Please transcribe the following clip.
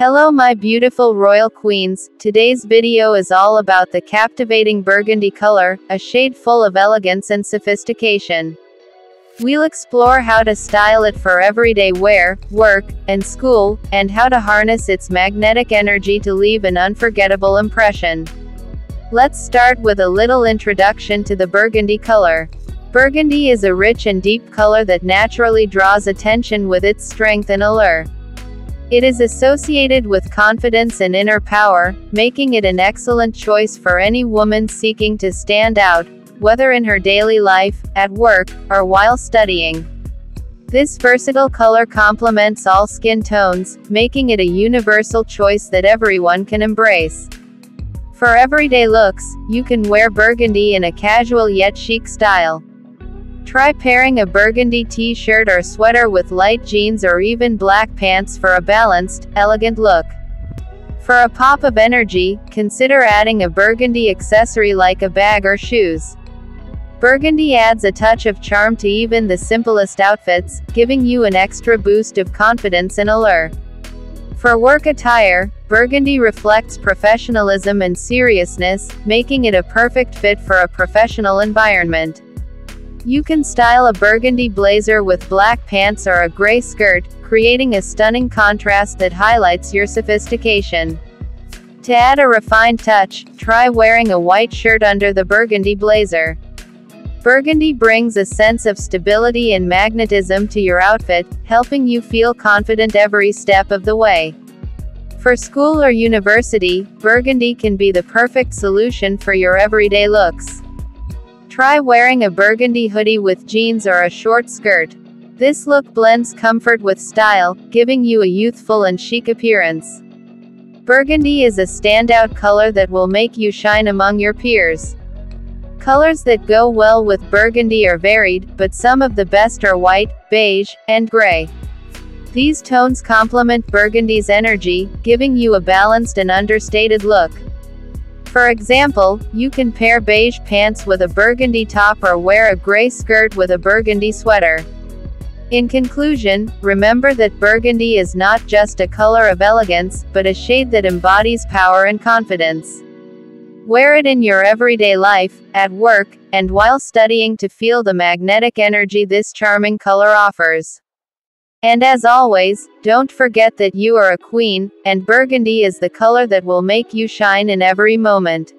Hello my beautiful royal queens, today's video is all about the captivating burgundy color, a shade full of elegance and sophistication. We'll explore how to style it for everyday wear, work, and school, and how to harness its magnetic energy to leave an unforgettable impression. Let's start with a little introduction to the burgundy color. Burgundy is a rich and deep color that naturally draws attention with its strength and allure. It is associated with confidence and inner power, making it an excellent choice for any woman seeking to stand out, whether in her daily life, at work, or while studying. This versatile color complements all skin tones, making it a universal choice that everyone can embrace. For everyday looks, you can wear burgundy in a casual yet chic style. Try pairing a burgundy t-shirt or sweater with light jeans or even black pants for a balanced, elegant look. For a pop of energy, consider adding a burgundy accessory like a bag or shoes. Burgundy adds a touch of charm to even the simplest outfits, giving you an extra boost of confidence and allure. For work attire, burgundy reflects professionalism and seriousness, making it a perfect fit for a professional environment. You can style a burgundy blazer with black pants or a gray skirt, creating a stunning contrast that highlights your sophistication. To add a refined touch, try wearing a white shirt under the burgundy blazer. Burgundy brings a sense of stability and magnetism to your outfit, helping you feel confident every step of the way. For school or university, burgundy can be the perfect solution for your everyday looks. Try wearing a burgundy hoodie with jeans or a short skirt. This look blends comfort with style, giving you a youthful and chic appearance. Burgundy is a standout color that will make you shine among your peers. Colors that go well with burgundy are varied, but some of the best are white, beige, and gray. These tones complement burgundy's energy, giving you a balanced and understated look. For example, you can pair beige pants with a burgundy top or wear a gray skirt with a burgundy sweater. In conclusion, remember that burgundy is not just a color of elegance, but a shade that embodies power and confidence. Wear it in your everyday life, at work, and while studying to feel the magnetic energy this charming color offers. And as always, don't forget that you are a queen, and burgundy is the color that will make you shine in every moment.